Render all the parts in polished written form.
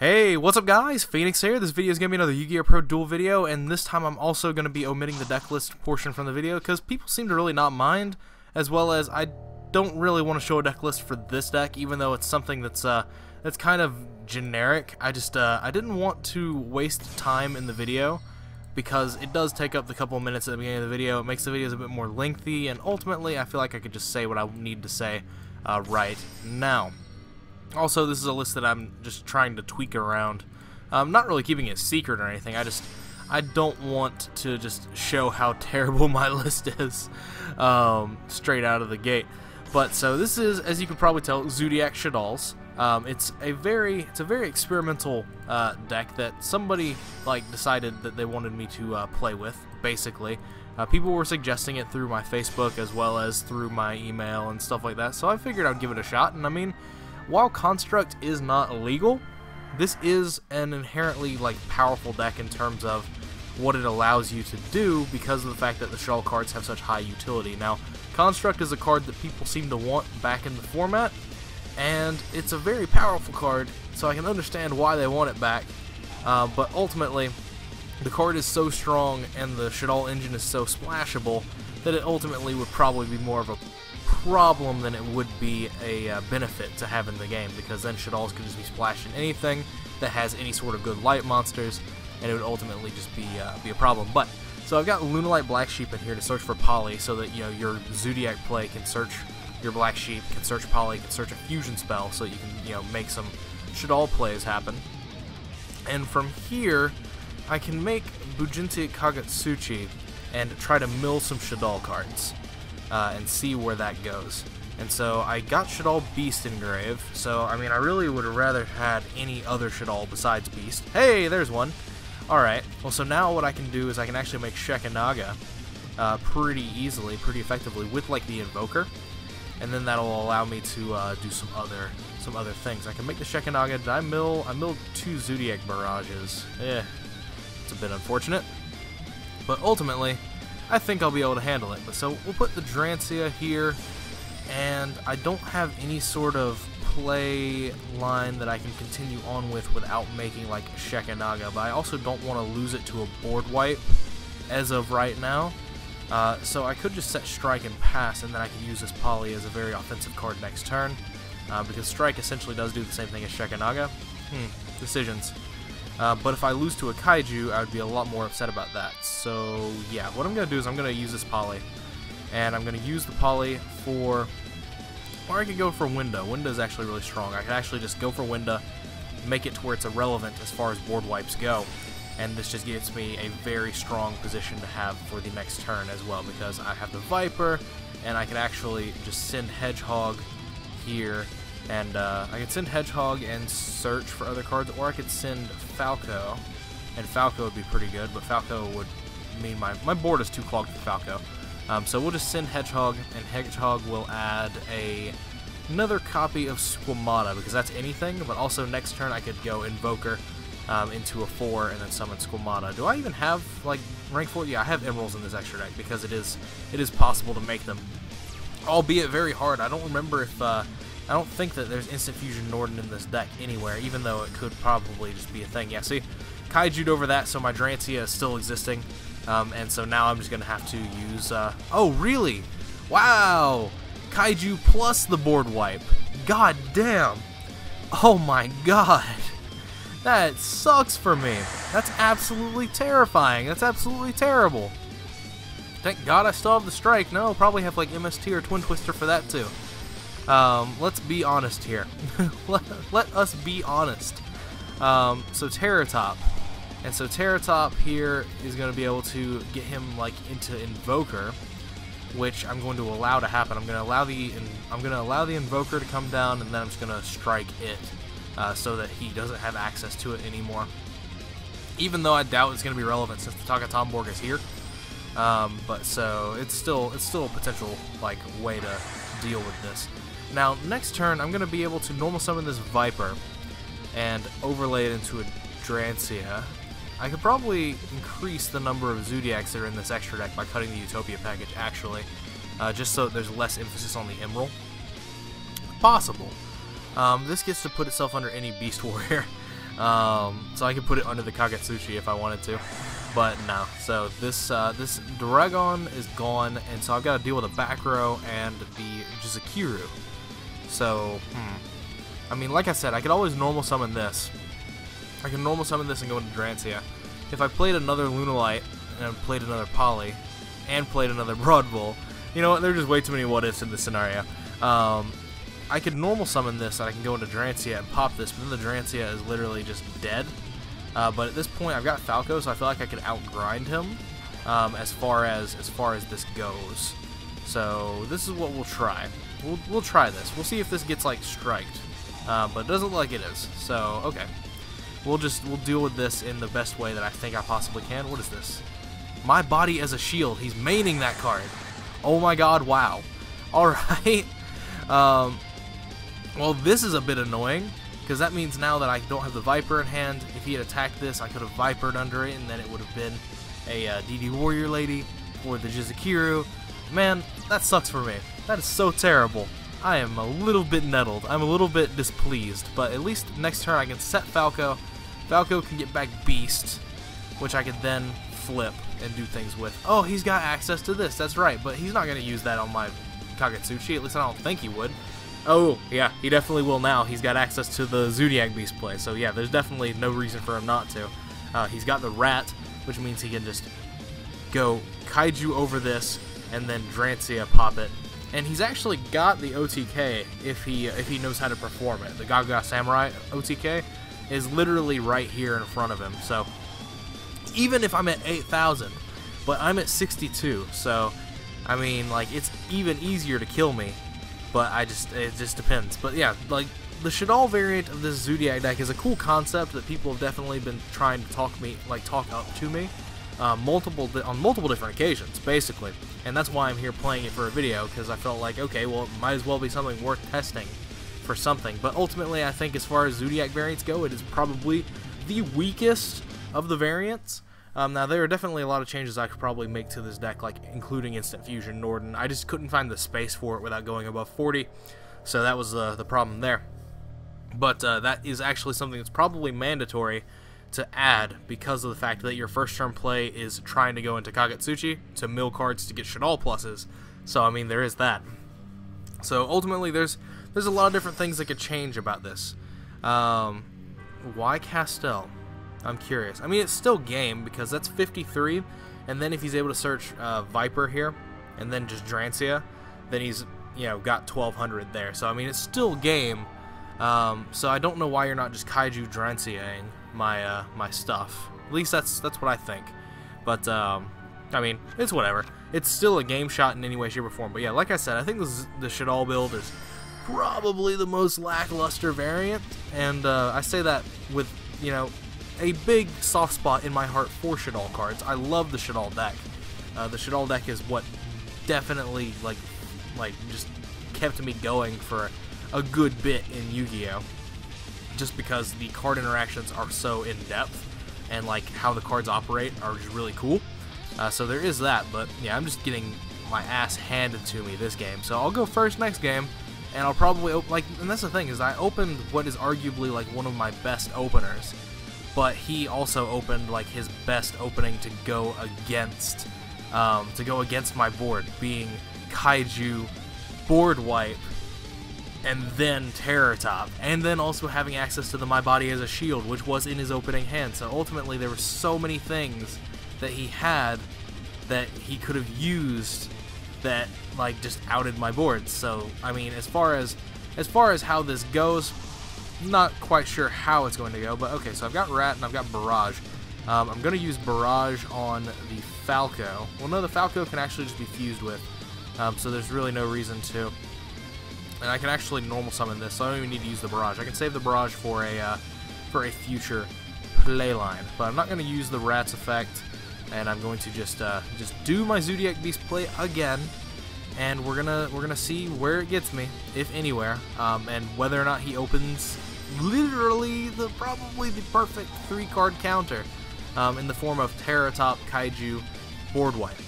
Hey, what's up guys? Phoenix here. This video is going to be another Yu-Gi-Oh! Pro duel video, and this time I'm also going to be omitting the deck list portion from the video because people seem to really not mind, as well as I don't really want to show a deck list for this deck, even though it's something that's kind of generic. I just I didn't want to waste time in the video because it does take up the couple of minutes at the beginning of the video. It makes the videos a bit more lengthy, and ultimately I feel like I could just say what I need to say right now. Also, this is a list that I'm just trying to tweak around. I'm not really keeping it secret or anything. I don't want to just show how terrible my list is straight out of the gate. But so this is, as you can probably tell, Zodiac Shaddolls. It's a very experimental deck that somebody decided that they wanted me to play with. Basically, people were suggesting it through my Facebook as well as through my email and stuff like that. So I figured I'd give it a shot, and I mean, while Construct is not illegal, this is an inherently powerful deck in terms of what it allows you to do because of the fact that the Shaddoll cards have such high utility. Now, Construct is a card that people seem to want back in the format, and it's a very powerful card, so I can understand why they want it back, but ultimately, the card is so strong and the Shaddoll engine is so splashable that it ultimately would probably be more of a problem than it would be a benefit to have in the game, because then Shaddolls could just be splashing anything that has any sort of good light monsters, and it would ultimately just be a problem. But so I've got Lunalight Black Sheep in here to search for Polly, so that your Zodiac play can search your Black Sheep, can search Polly, can search a fusion spell, so that you can make some Shaddoll plays happen. And from here, I can make Bujinti Kagetsuchi and try to mill some Shaddoll cards. And see where that goes. And so I got Shaddoll Beast engraved, so I mean I really would have rather had any other Shaddoll besides Beast. Hey, there's one! Alright, well so now what I can do is I can actually make Shekinaga pretty easily, pretty effectively with the Invoker, and then that'll allow me to do some other things. I can make the Shekinaga. Did I mill? I milled two Zodiac Barrages. Eh, it's a bit unfortunate. But ultimately, I think I'll be able to handle it. But so we'll put the Drancia here, and I don't have any sort of play line that I can continue on with without making Shekinaga, but I also don't want to lose it to a board wipe as of right now, so I could just set Strike and pass, and then I can use this Polly as a very offensive card next turn, because Strike essentially does do the same thing as Shekinaga. Decisions. But if I lose to a Kaiju, I would be a lot more upset about that. So, yeah, what I'm going to do is I'm going to use this Polly. And I'm going to use the Polly for... or I could go for Winda. Winda is actually really strong. I could actually just go for Winda, make it to where it's irrelevant as far as board wipes go. And this just gives me a very strong position to have for the next turn as well, because I have the Viper, and I can actually just send Hedgehog here. And I could send Hedgehog and search for other cards, or I could send Falco, and Falco would be pretty good, but Falco would mean my board is too clogged for Falco. So we'll just send Hedgehog, and Hedgehog will add another copy of Squamata, because that's anything, but also next turn I could go Invoker into a 4 and then summon Squamata. Do I even have, rank 4? Yeah, I have Emeralds in this extra deck, because it is possible to make them, albeit very hard. I don't remember if... I don't think that there's Instant Fusion Norden in this deck anywhere, even though it could probably just be a thing. Yeah, see, Kaiju'd over that, so my Drancia is still existing, and so now I'm just going to have to use... oh, really? Wow! Kaiju plus the board wipe. God damn! Oh my god! That sucks for me. That's absolutely terrifying. That's absolutely terrible. Thank god I still have the Strike. No, I'll probably have MST or Twin Twister for that too. Let's be honest here. let us be honest. So Terrortop. And so Terrortop here is going to be able to get him into Invoker, which I'm going to allow to happen. I'm going to allow the Invoker to come down, and then I'm just going to Strike it so that he doesn't have access to it anymore. Even though I doubt it's going to be relevant since the Taketomborg is here. But so it's still a potential way to deal with this. Now, next turn, I'm going to be able to normal summon this Viper and overlay it into a Drancia. I could probably increase the number of Zodiacs that are in this extra deck by cutting the Utopia package, actually, just so that there's less emphasis on the Emeral. Possible. This gets to put itself under any Beast Warrior, So I could put it under the Kagetsushi if I wanted to, but no. So this this Dragon is gone, and so I've got to deal with a back row and the Jizukiru. So, I mean, like I said, I could always normal summon this. I can normal summon this and go into Drancia. If I played another Lunalight and played another Polly and played another Broad Bull, you know what? There are just way too many what ifs in this scenario. I could normal summon this and I can go into Drancia and pop this, but then the Drancia is literally just dead. But at this point, I've got Falco, so I feel like I can outgrind him as far as this goes. So this is what we'll try. We'll try this. We'll see if this gets like striked, but it doesn't look like it is. So okay, we'll deal with this in the best way that I think I possibly can. What is this? My body as a shield. He's maining that card. Oh my God! Wow. All right. Well, this is a bit annoying, because that means now that I don't have the Viper in hand. If he had attacked this, I could have Vipered under it, and then it would have been a DD Warrior Lady or the Jizukiru. Man, that sucks for me. That is so terrible. I am a little bit nettled. I'm a little bit displeased, but at least next turn I can set Falco. Falco can get back Beast, which I could then flip and do things with. Oh, he's got access to this, that's right, but he's not going to use that on my Kagetsuchi, at least I don't think he would. Oh, yeah, he definitely will now. He's got access to the Zodiac Beast play, so yeah, there's definitely no reason for him not to. He's got the Rat, which means he can just go Kaiju over this, and then Drancia pop it. And he's actually got the OTK if he knows how to perform it. The Gaga Samurai OTK is literally right here in front of him, so even if I'm at 8,000, but I'm at 62, so I mean, like, it's even easier to kill me, but it just depends. But yeah, like, the Shaddoll variant of this Zodiac deck is a cool concept that people have definitely been trying to talk up to me, on multiple different occasions, basically. And that's why I'm here playing it for a video, because I felt like, okay, well, it might as well be something worth testing for something. But ultimately, I think as far as Zodiac variants go, it is probably the weakest of the variants. Now, there are definitely a lot of changes I could probably make to this deck, like including Instant Fusion, Norden. I just couldn't find the space for it without going above 40, so that was the problem there. But that is actually something that's probably mandatory to add, because of the fact that your first turn play is trying to go into Kagetsuchi to mill cards to get Shaddoll pluses. So, I mean, there is that. So, ultimately, there's a lot of different things that could change about this. Why Castell? I'm curious. I mean, it's still game, because that's 53, and then if he's able to search Viper here, and then just Drancia, then he's, you know, got 1,200 there. So, I mean, it's still game, so I don't know why you're not just Kaiju Drancia-ing my stuff. At least that's what I think. But, I mean, it's whatever. It's still a game shot in any way, shape, or form. But yeah, like I said, I think the Shaddoll build is probably the most lackluster variant, and I say that with, you know, a big soft spot in my heart for Shaddoll cards. I love the Shaddoll deck. The Shaddoll deck is what definitely like just kept me going for a good bit in Yu-Gi-Oh! Just because the card interactions are so in-depth, and like how the cards operate are just really cool. So there is that, but yeah, I'm just getting my ass handed to me this game. So I'll go first next game, and I'll probably, and that's the thing, is I opened what is arguably like one of my best openers. But he also opened like his best opening to go against my board, being Kaiju, board wipe, and then Terrortop, and then also having access to the My Body as a Shield, which was in his opening hand. So ultimately, there were so many things that he had that he could have used that like just outed my board. So I mean, as far as how this goes, not quite sure how it's going to go, but okay, so I've got Rat and I've got Barrage. I'm going to use Barrage on the Falco. Well, no, the Falco can actually just be fused with, so there's really no reason to. And I can actually normal summon this, so I don't even need to use the Barrage. I can save the Barrage for a future play line, but I'm not going to use the Rat's effect, and I'm going to just do my Zodiac Beast play again. And we're gonna see where it gets me, if anywhere, and whether or not he opens literally probably the perfect 3-card counter in the form of Terrortop, Kaiju, board wipe.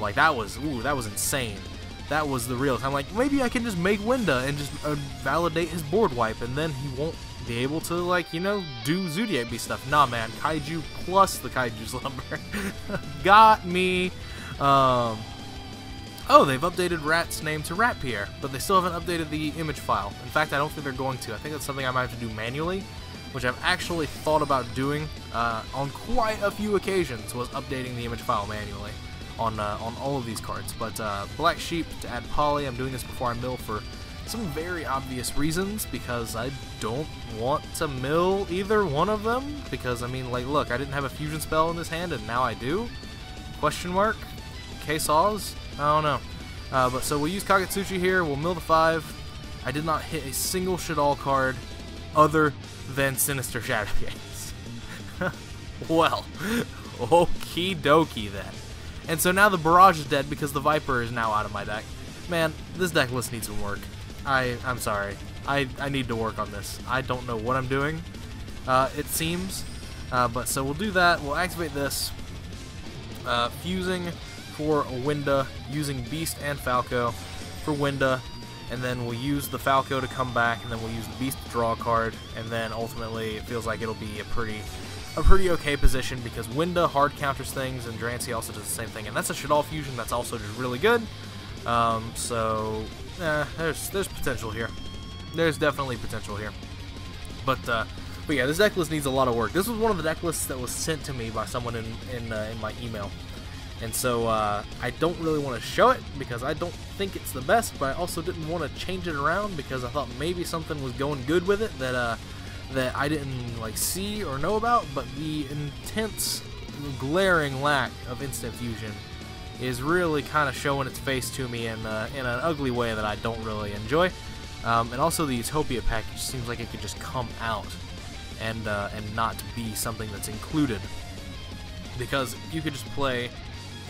Like that was insane. That was the real. I'm like, maybe I can just make Winda and just validate his board wipe, and then he won't be able to, like, you know, do Zodiac Beast stuff. Nah, man, Kaiju plus the Kaiju's lumber. Got me. Oh, they've updated Rat's name to Ratpier, but they still haven't updated the image file. In fact, I don't think they're going to. I think that's something I might have to do manually, which I've actually thought about doing on quite a few occasions, was updating the image file manually on all of these cards. But Black Sheep to add Polly. I'm doing this before I mill for some very obvious reasons, because I don't want to mill either one of them, because, I mean, like, look, I didn't have a fusion spell in this hand, and now I do? Question mark? K-saws? I don't know. But so we'll use Kagetsuchi here, we'll mill the 5. I did not hit a single Shaddoll card other than Sinister Shadowcase. Well, okie dokie then. And so now the Barrage is dead because the Viper is now out of my deck. Man, this deck list needs some work. I'm sorry. I need to work on this. I don't know what I'm doing, it seems. But so we'll do that. We'll activate this. Fusing for Winda, using Beast and Falco for Winda. And then we'll use the Falco to come back, and then we'll use the Beast to draw a card. And then ultimately it feels like it'll be a pretty okay position, because Winda hard counters things, and Drancia also does the same thing. And that's a Shaddoll Fusion that's also just really good. So... there's potential here. There's definitely potential here. But yeah, this deck list needs a lot of work. This was one of the deck lists that was sent to me by someone in my email, and so I don't really want to show it because I don't think it's the best. But I also didn't want to change it around because I thought maybe something was going good with it that that I didn't like see or know about. But the intense, glaring lack of Instant Fusion is really kind of showing its face to me in an ugly way that I don't really enjoy. And also the Utopia package seems like it could just come out and not be something that's included, because you could just play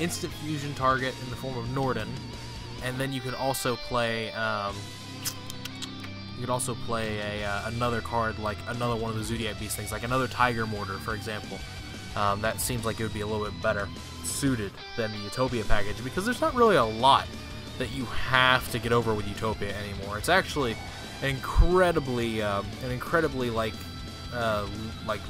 Instant Fusion target in the form of Norden, and then you could also play another card, like another one of the Zodiac Beast things, like another Tigermortar, for example. That seems like it would be a little bit better suited than the Utopia package, because there's not really a lot that you have to get over with Utopia anymore. It's actually an incredibly like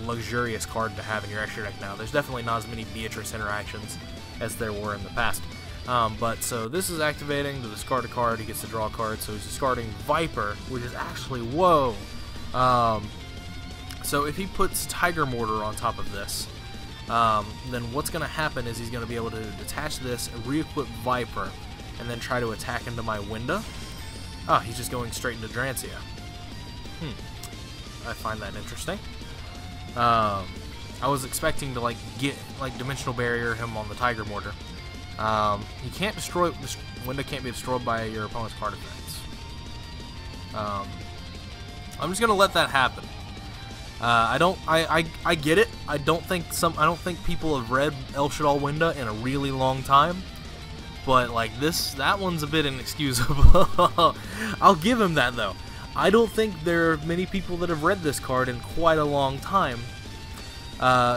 luxurious card to have in your extra deck now. There's definitely not as many Beatrice interactions as there were in the past. But so this is activating to discard a card. He gets to draw a card, so he's discarding Viper, which is actually whoa. So if he puts Tigermortar on top of this, then what's going to happen is he's going to be able to detach this, re-equip Viper, and then try to attack into my Winda. Ah, he's just going straight into Drancia. I find that interesting. I was expecting to get Dimensional Barrier him on the Tigermortar. You can't destroy... Winda can't be destroyed by your opponent's card effects. I'm just going to let that happen. I get it. I don't think people have read El Shaddoll Winda in a really long time, but like that one's a bit inexcusable. I'll give him that though. I don't think there are many people that have read this card in quite a long time.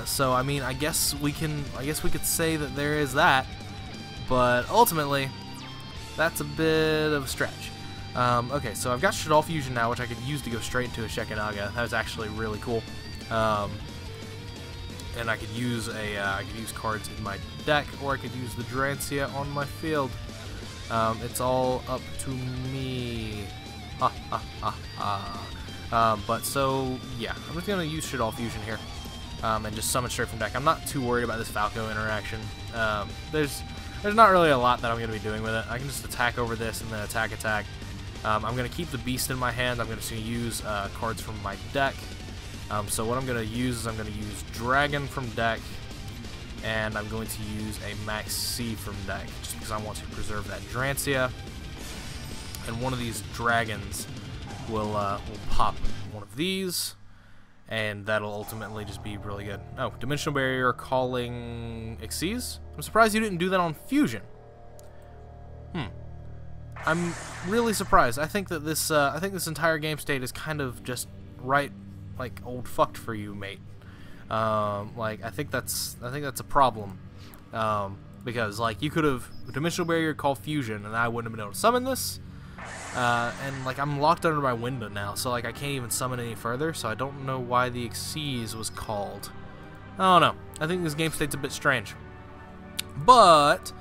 So I mean, I guess we could say that there is that, but ultimately, that's a bit of a stretch. Okay, so I've got Shaddoll Fusion now, which I could use to go straight into a Shekinaga. That was actually really cool. And I could use I could use cards in my deck, or I could use the Drancia on my field. It's all up to me. But so yeah, I'm just gonna use Shaddoll Fusion here, and just summon straight from deck. I'm not too worried about this Falco interaction. There's not really a lot that I'm gonna be doing with it. I can just attack over this and then attack. I'm going to keep the Beast in my hand. I'm going to use cards from my deck. So what I'm going to use is I'm going to use Dragon from deck, and I'm going to use a Max C from deck, just because I want to preserve that Drancia. And one of these Dragons will pop one of these, and that'll ultimately just be really good. Oh, Dimensional Barrier calling Xyz? I'm surprised you didn't do that on Fusion. I'm really surprised. I think that this I think this entire game state is kind of just right, like, old fucked for you, mate. Like, I think that's a problem, because like you could have Dimensional Barrier call Fusion, and I wouldn't have been able to summon this. And like I'm locked under my window now, so like I can't even summon any further, so I don't know why the Xyz was called. I don't know. I think this game state's a bit strange. But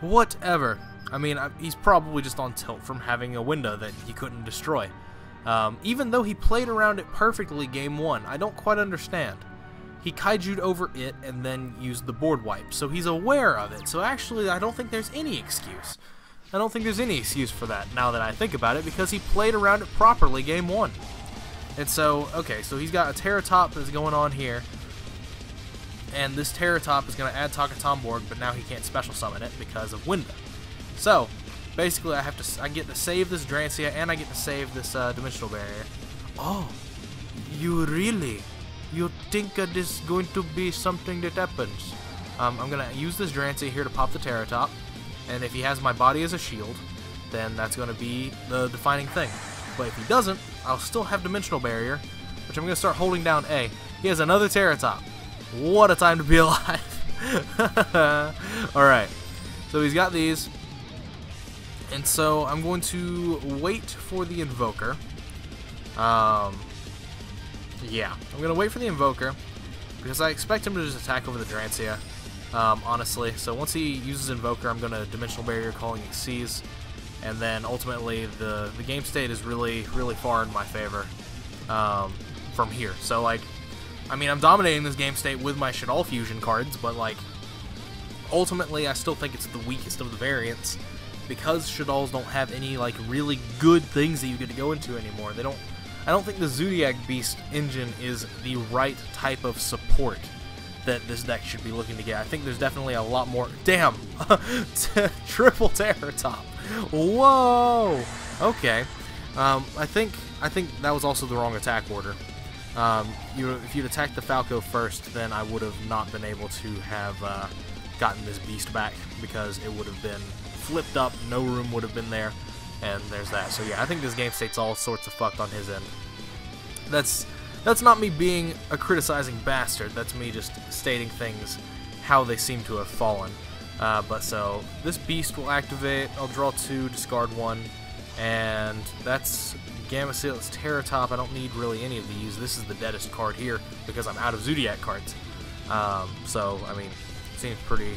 whatever. I mean, he's probably just on tilt from having a window that he couldn't destroy. Even though he played around it perfectly game one, I don't quite understand. He kaiju'd over it and then used the board wipe, so he's aware of it. So actually, I don't think there's any excuse. I don't think there's any excuse for that, now that I think about it, because he played around it properly game one. And so, okay, so he's got a Terrortop that's going on here. And this Terrortop is going to add Taketomborg, but now he can't special summon it because of Winda. So, basically, I get to save this Drancia, and I get to save this Dimensional Barrier. Oh, you think that is going to be something that happens? I'm going to use this Drancia here to pop the Terrortop, and if he has my body as a shield, then that's going to be the defining thing. But if he doesn't, I'll still have Dimensional Barrier, which I'm going to start holding down A. He has another Terrortop. What a time to be alive. Alright, so he's got these. And so I'm going to wait for the Invoker. Yeah, I'm going to wait for the Invoker because I expect him to just attack over the Drancia, honestly. So once he uses Invoker, I'm going to Dimensional Barrier calling Xyz. And then ultimately the game state is really, really far in my favor from here. So like, I mean, I'm dominating this game state with my Shaddoll Fusion cards, but like, ultimately I still think it's the weakest of the variants, because Shaddolls don't have any like really good things that you get to go into anymore. They don't. I don't think the Zodiac Beast engine is the right type of support that this deck should be looking to get. I think there's definitely a lot more. Damn, triple Terrortop. Whoa. Okay. I think that was also the wrong attack order. If you'd attacked the Falco first, then I would have not been able to have gotten this Beast back, because it would have been flipped up, no room would have been there, and there's that. So yeah, I think this game state's all sorts of fucked on his end. That's not me being a criticizing bastard, that's me just stating things how they seem to have fallen. But so, this Beast will activate, I'll draw two, discard one, and that's Gamma Seal's Terrortop. I don't need really any of these. This is the deadest card here because I'm out of Zodiac cards. So, I mean, seems pretty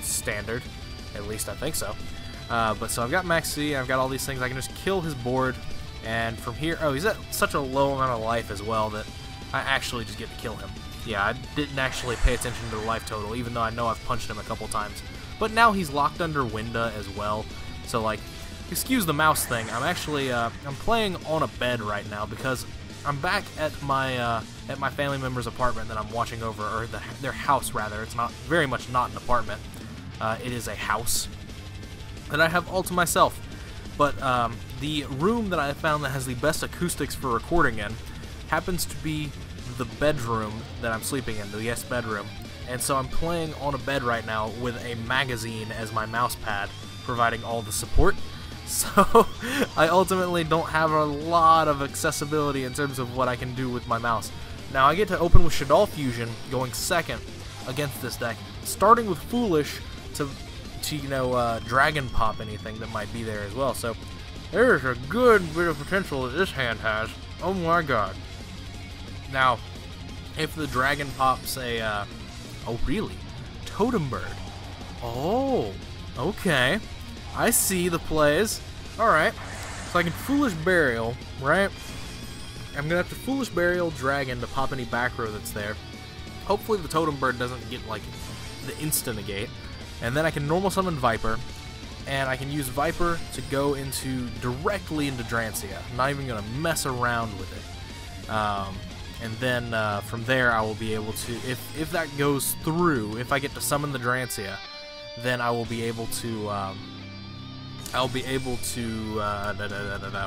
standard. At least I think so. But so I've got Maxi, I've got all these things. I can just kill his board, and from here, oh, he's at such a low amount of life as well that I actually just get to kill him. Yeah, I didn't actually pay attention to the life total, even though I know I've punched him a couple times. But now he's locked under Winda as well. So like, excuse the mouse thing. I'm actually I'm playing on a bed right now because I'm back at my family member's apartment that I'm watching over, or their house rather. It's not very much not an apartment. It is a house that I have all to myself, but the room that I found that has the best acoustics for recording in happens to be the bedroom that I'm sleeping in, the guest bedroom, and so I'm playing on a bed right now with a magazine as my mouse pad, providing all the support, so I ultimately don't have a lot of accessibility in terms of what I can do with my mouse. Now I get to open with Shaddoll Fusion, going second against this deck, starting with Foolish, to you know, Dragon Pop anything that might be there as well. So there's a good bit of potential that this hand has. Oh my god. Now, if the Dragon Pops a, oh really? Totem Bird. Oh, okay. I see the plays. Alright. So I can Foolish Burial, right? I'm going to have to Foolish Burial Dragon to pop any back row that's there. Hopefully the Totem Bird doesn't get, like, the instant negate. And then I can normal summon Viper, and I can use Viper to go directly into Drancia. I'm not even going to mess around with it. And then from there I will be able to, if that goes through, if I get to summon the Drancia, then I will be able to,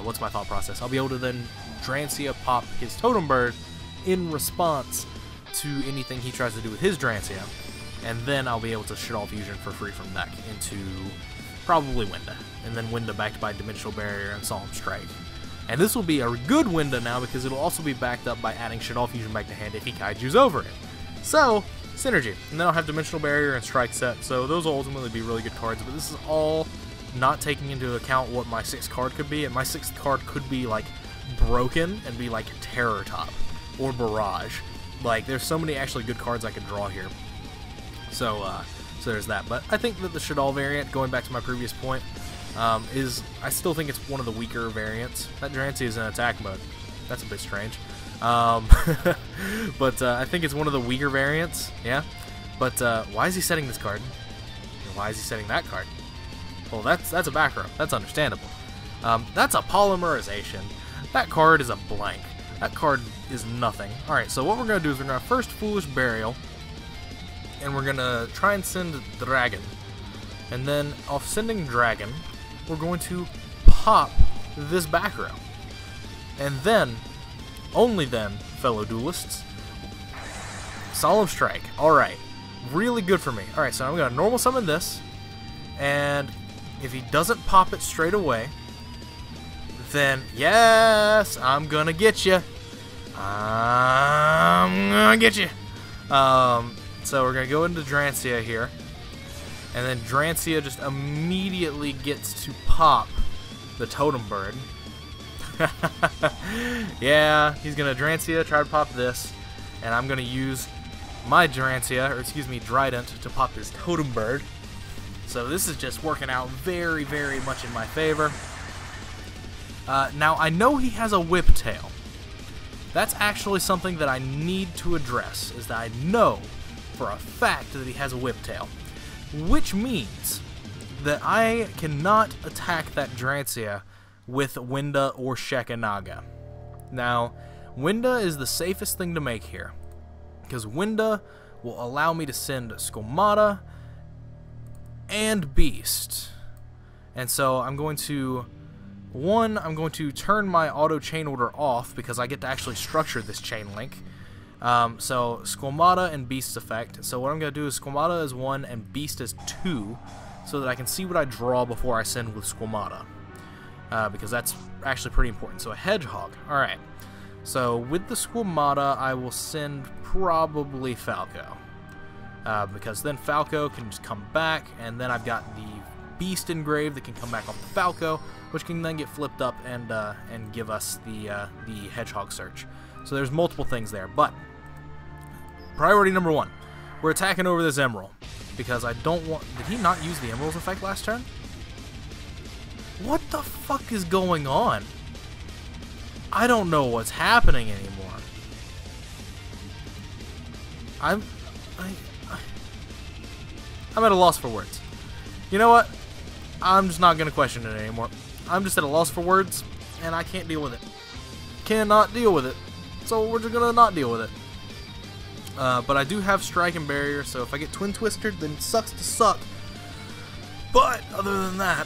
what's my thought process? I'll be able to then Drancia pop his Totem Bird in response to anything he tries to do with his Drancia. And then I'll be able to Shaddoll Fusion for free from deck into probably Winda. And then Winda backed by Dimensional Barrier and Solemn Strike. And this will be a good Winda now because it'll also be backed up by adding Shaddoll Fusion back to hand if he kaiju's over it. So, synergy. And then I'll have Dimensional Barrier and Strike set. So those will ultimately be really good cards. But this is all not taking into account what my sixth card could be, and my sixth card could be like broken and be like Terrortop or Barrage. Like, there's so many actually good cards I could draw here. So, so there's that. But I think that the Shaddoll variant, going back to my previous point, I still think it's one of the weaker variants. That Drancia is in attack mode. That's a bit strange. But I think it's one of the weaker variants, yeah. But why is he setting this card? And why is he setting that card? Well, that's a back row. That's understandable. That's a polymerization. That card is a blank. That card is nothing. Alright, so what we're going to do is we're going to first Foolish Burial, and we're going to try and send Dragon. And then, off sending Dragon, we're going to pop this back row. And then, only then, fellow duelists, Solemn Strike. Alright, really good for me. Alright, so I'm going to normal summon this, and if he doesn't pop it straight away, then, yes, I'm gonna get you. I'm gonna get you. So we're gonna go into Drancia here, and then Drancia just immediately gets to pop the Totem Bird. Yeah, he's gonna Drancia, try to pop this, and I'm gonna use my Drancia, or excuse me, Drident, to pop his Totem Bird. So this is just working out very, very much in my favor. Now, I know he has a Whiptail. That's actually something that I need to address, is that I know for a fact that he has a Whiptail, which means that I cannot attack that Drancia with Winda or Shekinaga. Now, Winda is the safest thing to make here, because Winda will allow me to send Squamata and Beast. And so I'm going to... One, I'm going to turn my auto chain order off because I get to actually structure this chain link. So Squamata and Beast's effect. So what I'm going to do is Squamata is 1 and Beast is 2, so that I can see what I draw before I send with Squamata, because that's actually pretty important. So a Hedgehog. Alright, so with the Squamata I will send probably Falco, because then Falco can just come back, and then I've got the Beast engraved that can come back off the Falco, which can then get flipped up and give us the Hedgehog search. So there's multiple things there, but priority number one, we're attacking over this Emeral, because I don't want... Did he not use the Emeral's effect last turn? What the fuck is going on? I don't know what's happening anymore. I'm at a loss for words. You know what? I'm just not going to question it anymore. I'm just at a loss for words, and I can't deal with it. Cannot deal with it. So we're just going to not deal with it. But I do have Strike and Barrier, so if I get Twin Twistered, then it sucks to suck. But other than that,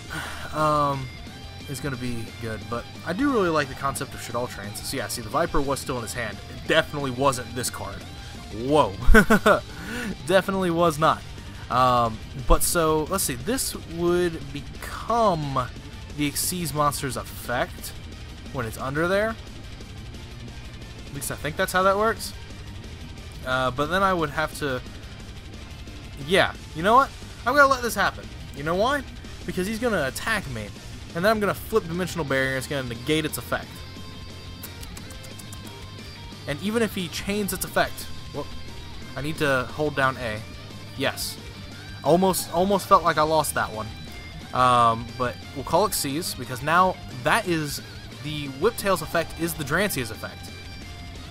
it's going to be good. But I do really like the concept of Shaddoll Trains. So yeah, see, the Viper was still in his hand. It definitely wasn't this card. Whoa. Definitely was not. But so, let's see, this would become the Xyz monster's effect when it's under there. At least I think that's how that works. But then I would have to... Yeah, you know what? I'm going to let this happen. You know why? Because he's going to attack me, and then I'm going to flip Dimensional Barrier, it's going to negate its effect. And even if he chains its effect... Well, I need to hold down A. Yes. Almost felt like I lost that one. But we'll call it Xyz, because now that is the Whiptail's effect is the Drancia's effect.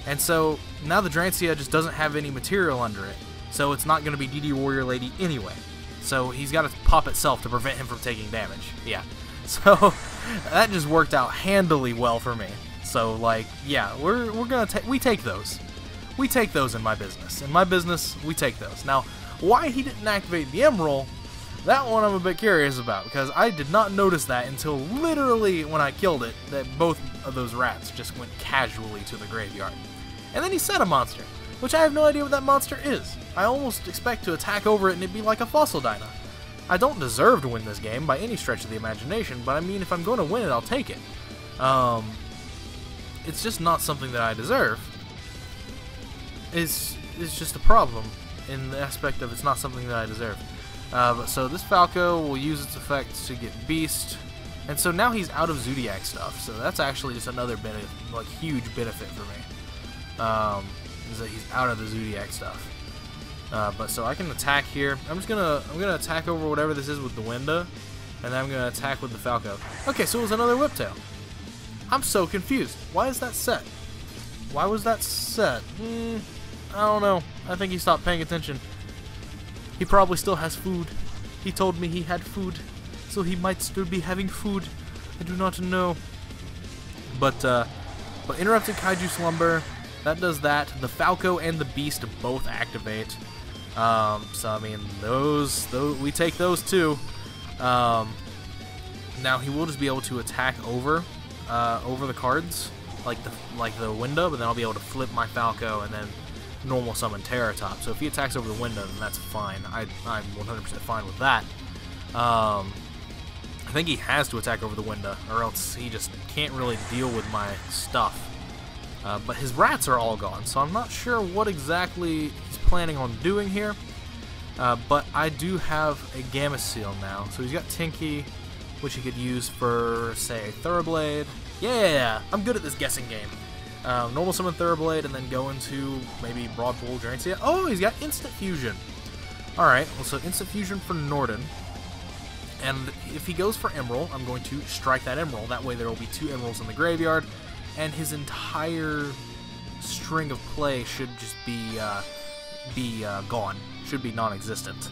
And so now the Drancia just doesn't have any material under it, so it's not going to be DD Warrior Lady anyway. So he's got to pop itself to prevent him from taking damage. Yeah. So that just worked out handily well for me. So like, yeah, we're going to take those. We take those in my business. In my business, we take those. Now, why he didn't activate the Emeral, that one I'm a bit curious about, because I did not notice that until literally when I killed it, that both of those rats just went casually to the graveyard. And then he set a monster, which I have no idea what that monster is. I almost expect to attack over it and it'd be like a Fossil Dyna. I don't deserve to win this game by any stretch of the imagination, but I mean, if I'm going to win it, I'll take it. It's just not something that I deserve. It's just a problem. In the aspect of it's not something that I deserve. So this Falco will use its effects to get Beast, and so now he's out of Zodiac stuff, so that's actually just another benefit, like huge benefit for me, is that he's out of the Zodiac stuff. But so I can attack here. I'm gonna attack over whatever this is with the Winda, and then I'm gonna attack with the Falco. Okay, so it was another Whiptail. I'm so confused. Why is that set? Why was that set? I don't know. I think he stopped paying attention. He probably still has food. He told me he had food, so he might still be having food. I do not know. But interrupted Kaiju slumber. That does that. The Falco and the Beast both activate. So I mean, those we take those two. Now he will just be able to attack over over the cards, like the Winda, but then I'll be able to flip my Falco and then normal summon Terrortop. So if he attacks over the window, then that's fine. I'm 100% fine with that. I think he has to attack over the window, or else he just can't really deal with my stuff. But his rats are all gone, so I'm not sure what exactly he's planning on doing here. But I do have a Gamma Seal now. So he's got Tinky, which he could use for, say, Thoroughblade. Yeah! I'm good at this guessing game. Normal summon Thoroughblade and then go into maybe Broadpool, Drancia. Oh, he's got Instant Fusion. Alright, well, so Instant Fusion for Norden. And if he goes for Emeral, I'm going to strike that Emeral. That way there will be two Emeralds in the graveyard. And his entire string of play should just be gone. Should be non-existent.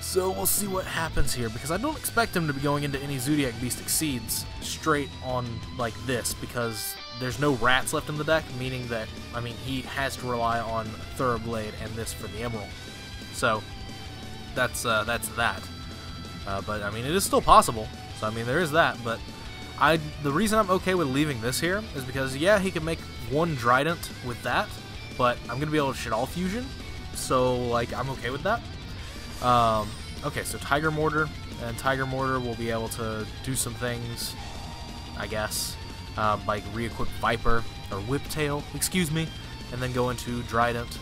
So we'll see what happens here, because I don't expect him to be going into any Zodiac Beast Exceeds straight on like this, because there's no rats left in the deck, meaning that, I mean, he has to rely on Thoroughblade and this for the Emerald. So, that's that. But, I mean, it is still possible. So, I mean, there is that, but the reason I'm okay with leaving this here is because, yeah, he can make one Drident with that, but I'm going to be able to Shaddoll Fusion, so, like, I'm okay with that. Okay, so Tigermortar, and Tigermortar will be able to do some things, I guess. Like re-equip Viper, or Whiptail, excuse me, and then go into Drident.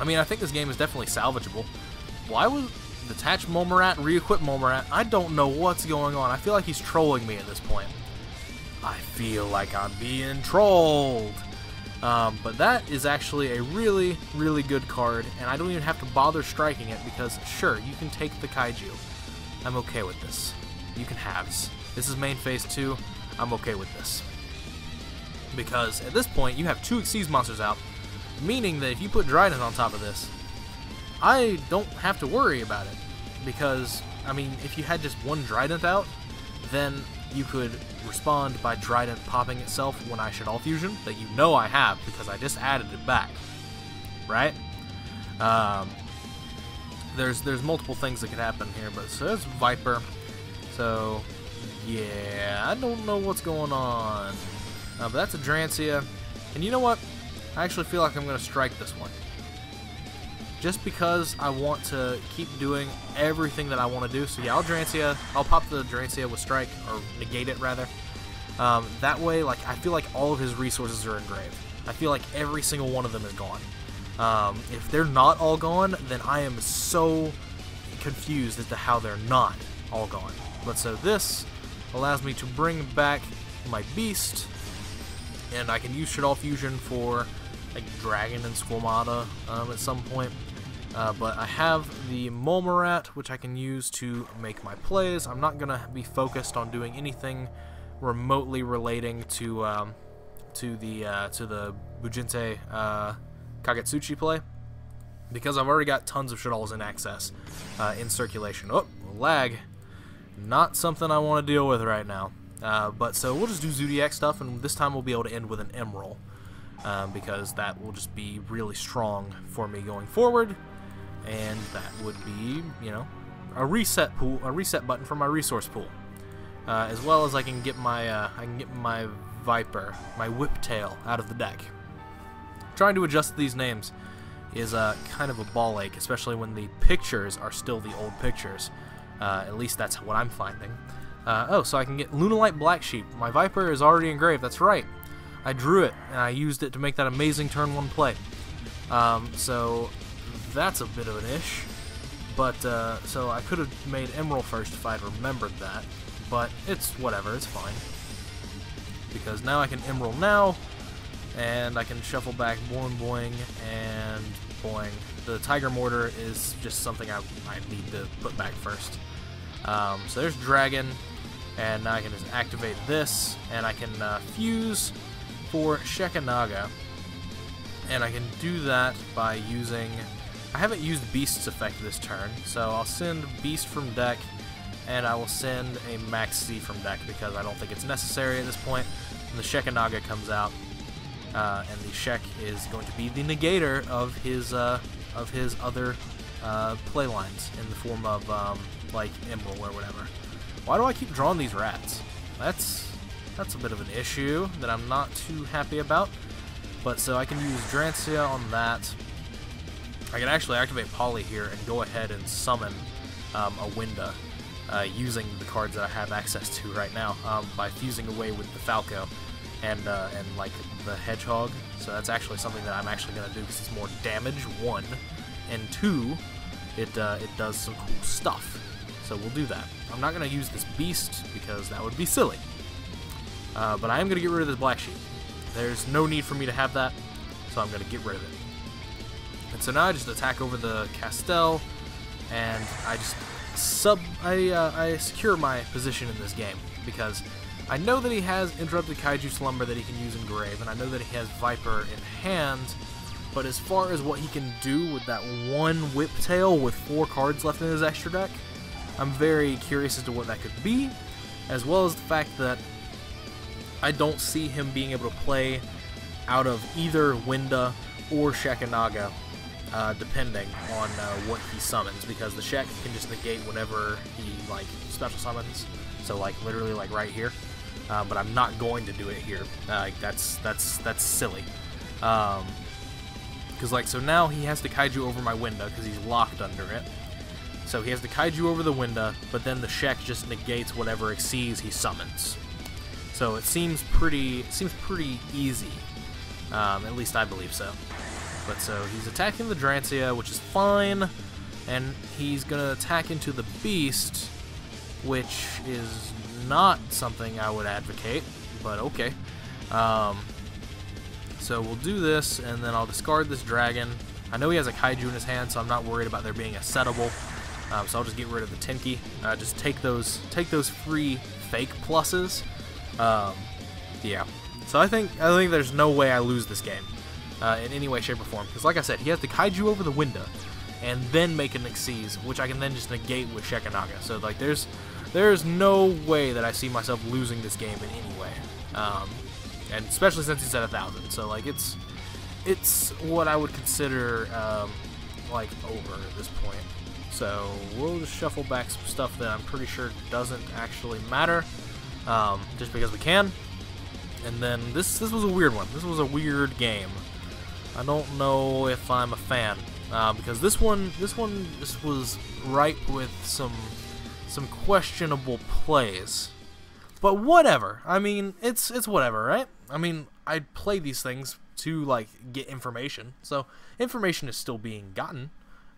I mean, I think this game is definitely salvageable. Why would detach Mulmarat and re-equip Mulmarat? I don't know what's going on. I feel like he's trolling me at this point. I feel like I'm being trolled. But that is actually a really, really good card, and I don't even have to bother striking it because, sure, you can take the Kaiju. I'm okay with this. You can halves. This is main phase 2. I'm okay with this, because at this point you have two Xyz monsters out, meaning that if you put Drident on top of this, I don't have to worry about it, because, I mean, if you had just one Drident out, then you could respond by Drident popping itself when I Shaddoll Fusion, that you know I have, because I just added it back, right? There's multiple things that could happen here, but so that's Viper, so... yeah, I don't know what's going on. But that's a Drancia. And you know what? I actually feel like I'm going to strike this one. Just because I want to keep doing everything that I want to do. So yeah, I'll Drancia. I'll pop the Drancia with strike, or negate it rather. That way, like, I feel like all of his resources are engraved. I feel like every single one of them is gone. If they're not all gone, then I am so confused as to how they're not all gone. But so this allows me to bring back my Beast, and I can use Shaddoll Fusion for like Dragon and Squamata at some point. But I have the Mulmarat, which I can use to make my plays. I'm not gonna be focused on doing anything remotely relating to the Bujinte Kagetsuchi play, because I've already got tons of Shaddolls in access, in circulation. Oh, lag. Not something I want to deal with right now. But so we'll just do Zodiac stuff, and this time we'll be able to end with an Emeral, because that will just be really strong for me going forward, and that would be, you know, a reset button for my resource pool, as well as I can get my Viper, my Whiptail out of the deck. Trying to adjust these names is kind of a ball ache, especially when the pictures are still the old pictures. At least that's what I'm finding. Oh, so I can get Lunalight Black Sheep. My Viper is already engraved, that's right. I drew it, and I used it to make that amazing turn 1 play. So that's a bit of an ish. But, so I could have made Emeral first if I had remembered that, but it's whatever, it's fine. Because now I can Emeral now, and I can shuffle back Boing Boing and Boing. The Tigermortar is just something I need to put back first. So there's Dragon, and now I can just activate this, and I can fuse for Shekinaga. And I can do that by using... I haven't used Beast's effect this turn, so I'll send Beast from deck, and I will send a Max C from deck because I don't think it's necessary at this point. And the Shekinaga comes out, and the Shek is going to be the negator of his other play lines in the form of like Emerald or whatever. Why do I keep drawing these rats? That's a bit of an issue that I'm not too happy about. But so I can use Drancia on that. I can actually activate Polly here and go ahead and summon a Winda using the cards that I have access to right now by fusing away with the Falco and like the Hedgehog. So that's actually something that I'm actually going to do because it's more damage, 1, and 2, it does some cool stuff. So we'll do that. I'm not going to use this Beast because that would be silly. But I am going to get rid of this Black Sheep. There's no need for me to have that, so I'm going to get rid of it. And so now I just attack over the Castell, and I just I secure my position in this game because I know that he has Interrupted Kaiju Slumber that he can use in Grave, and I know that he has Viper in hand, but as far as what he can do with that one Whiptail with 4 cards left in his extra deck, I'm very curious as to what that could be, as well as the fact that I don't see him being able to play out of either Winda or Shekinaga. Depending on what he summons, because the Shek can just negate whatever he like special summons. So like literally like right here, but I'm not going to do it here. That's silly. Because like so now he has the Kaiju over my Winda because he's locked under it. So he has the Kaiju over the Winda, but then the Shek just negates whatever exceeds he summons. So it seems pretty easy. At least I believe so. But so he's attacking the Drancia, which is fine, and he's gonna attack into the Beast, which is not something I would advocate, but okay. So we'll do this, and then I'll discard this Dragon. I know he has a Kaiju in his hand, so I'm not worried about there being a settable. So I'll just get rid of the Tenki. Just take those free fake pluses. Yeah. So I think there's no way I lose this game. In any way, shape, or form. Because like I said, he has the Kaiju over the Winda, and then make an Xyz, which I can then just negate with Shekinaga. So like, there's no way that I see myself losing this game in any way. And especially since he's at 1,000. So like, it's what I would consider like over at this point. So we'll just shuffle back some stuff that I'm pretty sure doesn't actually matter, just because we can. And then this was a weird one. This was a weird game. I don't know if I'm a fan because this was ripe with some questionable plays, but whatever. I mean, it's whatever, right? I mean, I play these things to like get information, so information is still being gotten.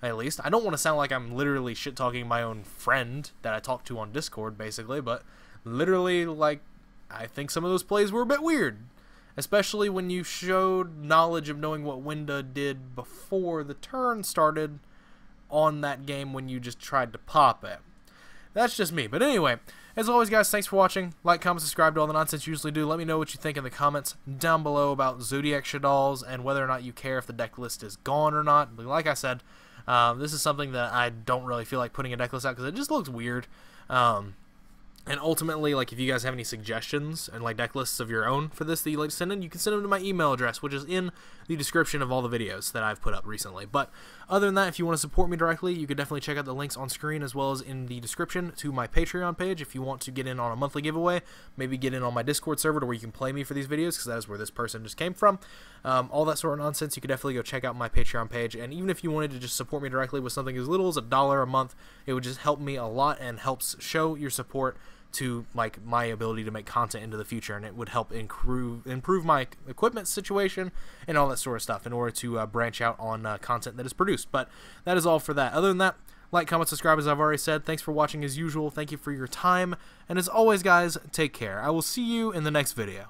At least I don't want to sound like I'm literally shit talking my own friend that I talk to on Discord, basically, but literally like I think some of those plays were a bit weird. Especially when you showed knowledge of knowing what Winda did before the turn started on that game when you just tried to pop it. That's just me. But anyway, as always, guys, thanks for watching. Like, comment, subscribe to all the nonsense you usually do. Let me know what you think in the comments down below about Zodiac Shaddolls and whether or not you care if the deck list is gone or not. Like I said, this is something that I don't really feel like putting a deck list out because it just looks weird. And ultimately, like, if you guys have any suggestions and, like, deck lists of your own for this that you'd like to send in, you can send them to my email address, which is in the description of all the videos that I've put up recently. But other than that, if you want to support me directly, you can definitely check out the links on screen as well as in the description to my Patreon page if you want to get in on a monthly giveaway, maybe get in on my Discord server to where you can play me for these videos because that is where this person just came from. All that sort of nonsense, you can definitely go check out my Patreon page. And even if you wanted to just support me directly with something as little as $1 a month, it would just help me a lot and helps show your support to like my ability to make content into the future, and it would help improve my equipment situation and all that sort of stuff in order to branch out on content that is produced. But that is all for that. Other than that, Like, comment, subscribe, as I've already said. Thanks for watching as usual. Thank you for your time. And as always, guys, take care. I will see you in the next video.